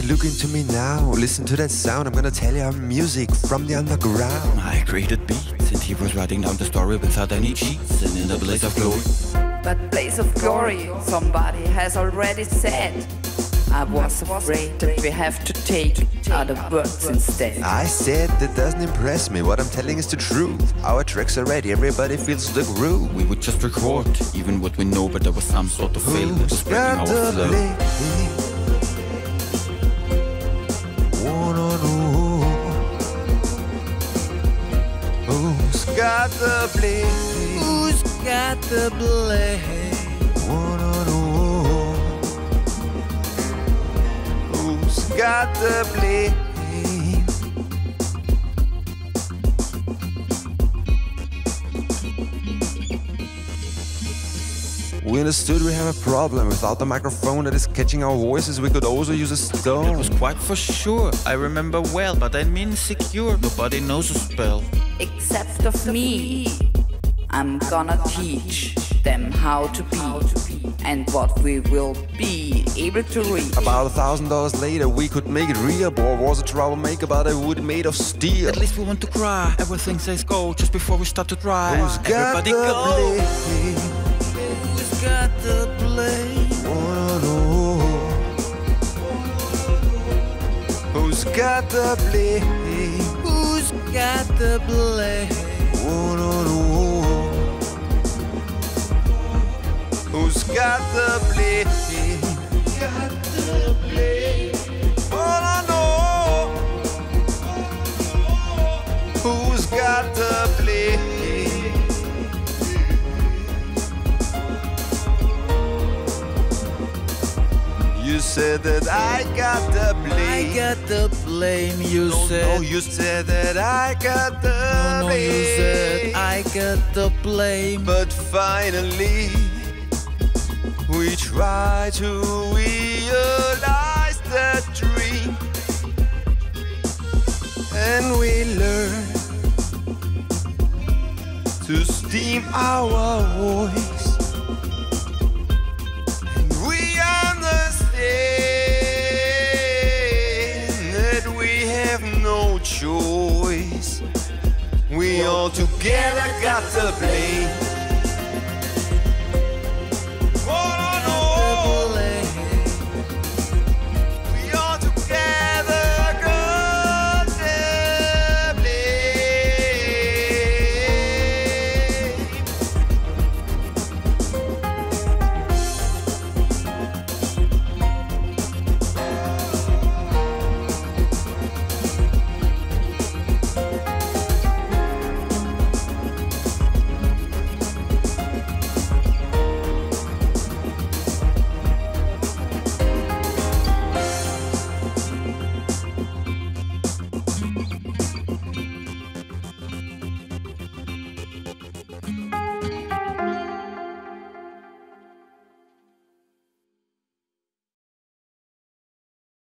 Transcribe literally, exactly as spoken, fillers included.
dear, look into me now. Listen to that sound, I'm gonna tell you music from the underground. I created beats and he was writing down the story without any cheats. And in the place of glory, that place of glory, somebody has already said, I was afraid that we have to take other words instead. I said that doesn't impress me, what I'm telling is the truth. Our tracks are ready, everybody feels the groove. We would just record, even what we know, but there was some sort of failure. Who's got the lady? Wanna know who's got the blame? Who's got the blame? Wanna know got the blame. We understood we have a problem. Without the microphone that is catching our voices, we could also use a stone. That was quite for sure. I remember well, but I mean secure. Nobody knows a spell except of me. I'm gonna teach them how to be and what we will be able to reach. About a thousand dollars later, we could make it real. Boy, was a troublemaker, but I would made of steel. At least we want to cry. Everything says go just before we start to drive. Who's got everybody the go? Blame? Who's got the blame? Who's got the blame? Who's got the blame? Who's got the blame? Got the blame. All I know. Who's got the blame? You said that I got the blame. I got the blame. You no, said. No, you said that I got the no, blame. No, you said I got the blame. But finally, we try to realize the dream, and we learn to steam our voice, and we understand that we have no choice. We all together got the blame.